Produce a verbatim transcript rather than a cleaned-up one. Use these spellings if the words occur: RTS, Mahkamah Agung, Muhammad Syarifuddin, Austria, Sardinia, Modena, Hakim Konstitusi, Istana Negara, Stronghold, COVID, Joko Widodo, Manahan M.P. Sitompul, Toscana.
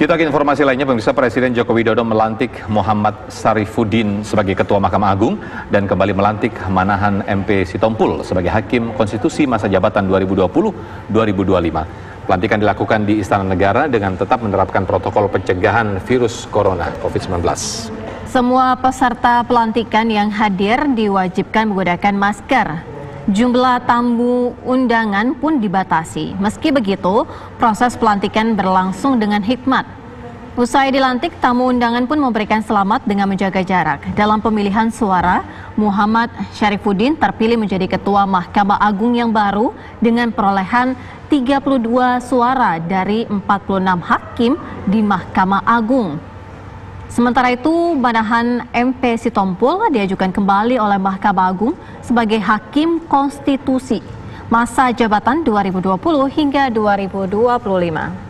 Kita ke informasi lainnya, pemirsa. Presiden Joko Widodo melantik Muhammad Syarifuddin sebagai Ketua Mahkamah Agung dan kembali melantik Manahan M P Sitompul sebagai Hakim Konstitusi masa jabatan dua ribu dua puluh sampai dua ribu dua puluh lima. Pelantikan dilakukan di Istana Negara dengan tetap menerapkan protokol pencegahan virus corona COVID sembilan belas. Semua peserta pelantikan yang hadir diwajibkan menggunakan masker. Jumlah tamu undangan pun dibatasi. Meski begitu, proses pelantikan berlangsung dengan hikmat. Usai dilantik, tamu undangan pun memberikan selamat dengan menjaga jarak. Dalam pemilihan suara, Muhammad Syarifuddin terpilih menjadi Ketua Mahkamah Agung yang baru dengan perolehan tiga puluh dua suara dari empat puluh enam hakim di Mahkamah Agung. Sementara itu, Manahan M P Sitompul diajukan kembali oleh Mahkamah Agung sebagai Hakim Konstitusi masa jabatan dua ribu dua puluh hingga dua ribu dua puluh lima.